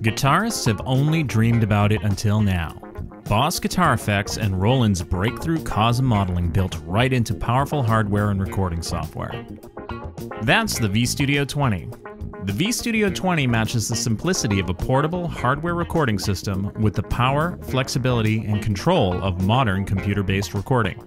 Guitarists have only dreamed about it until now. Boss Guitar Effects and Roland's breakthrough Cosm modeling built right into powerful hardware and recording software. That's the V-Studio 20. The V-Studio 20 matches the simplicity of a portable hardware recording system with the power, flexibility, and control of modern computer-based recording.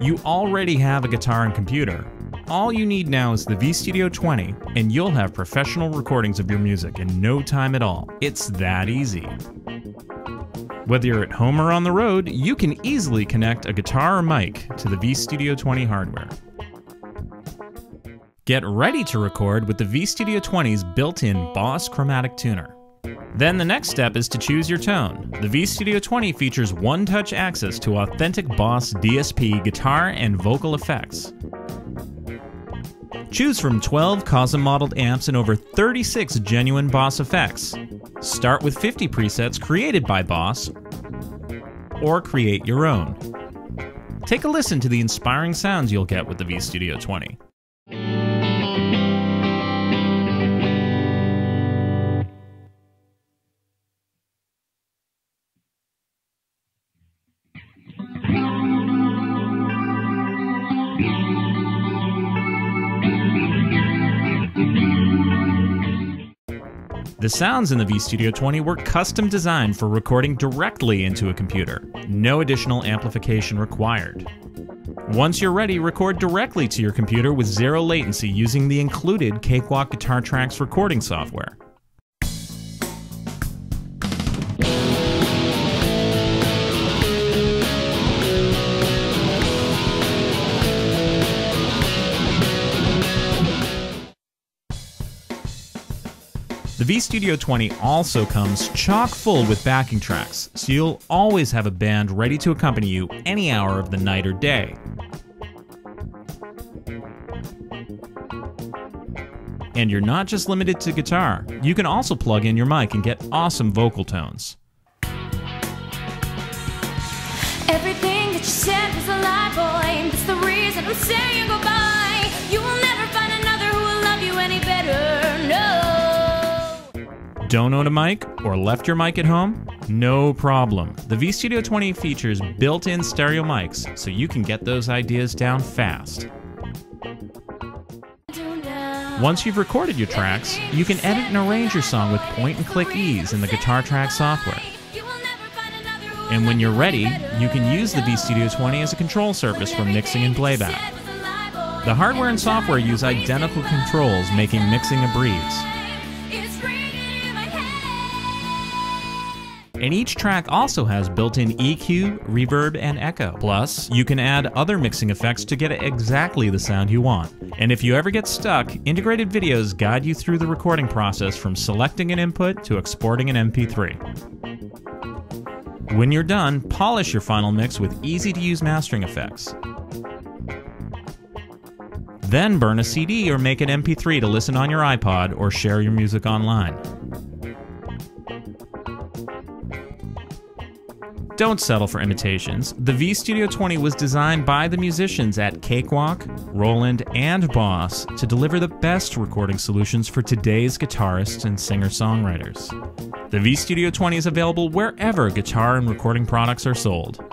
You already have a guitar and computer. All you need now is the V-Studio 20, and you'll have professional recordings of your music in no time at all. It's that easy. Whether you're at home or on the road, you can easily connect a guitar or mic to the V-Studio 20 hardware. Get ready to record with the V-Studio 20's built-in Boss Chromatic Tuner. Then the next step is to choose your tone. The V-Studio 20 features one-touch access to authentic Boss DSP guitar and vocal effects. Choose from 12 Cosm-modeled amps and over 36 genuine Boss effects. Start with 50 presets created by Boss, or create your own. Take a listen to the inspiring sounds you'll get with the V-Studio 20. The sounds in the V-Studio 20 were custom designed for recording directly into a computer. No additional amplification required. Once you're ready, record directly to your computer with zero latency using the included Cakewalk Guitar Tracks recording software. The V-Studio 20 also comes chock full with backing tracks, so you'll always have a band ready to accompany you any hour of the night or day. And you're not just limited to guitar. You can also plug in your mic and get awesome vocal tones. Everything that you said was a lie, boy. That's the reason I'm saying goodbye. You will never find another who will love you any better, no. Don't own a mic or left your mic at home? No problem. The V-Studio 20 features built-in stereo mics, so you can get those ideas down fast. Once you've recorded your tracks, you can edit and arrange your song with point-and-click ease in the Guitar Track software. And when you're ready, you can use the V-Studio 20 as a control surface for mixing and playback. The hardware and software use identical controls, making mixing a breeze. And each track also has built-in EQ, reverb, and echo. Plus, you can add other mixing effects to get exactly the sound you want. And if you ever get stuck, integrated videos guide you through the recording process from selecting an input to exporting an MP3. When you're done, polish your final mix with easy-to-use mastering effects. Then burn a CD or make an MP3 to listen on your iPod or share your music online. Don't settle for imitations. The V-Studio 20 was designed by the musicians at Cakewalk, Roland, and Boss to deliver the best recording solutions for today's guitarists and singer-songwriters. The V-Studio 20 is available wherever guitar and recording products are sold.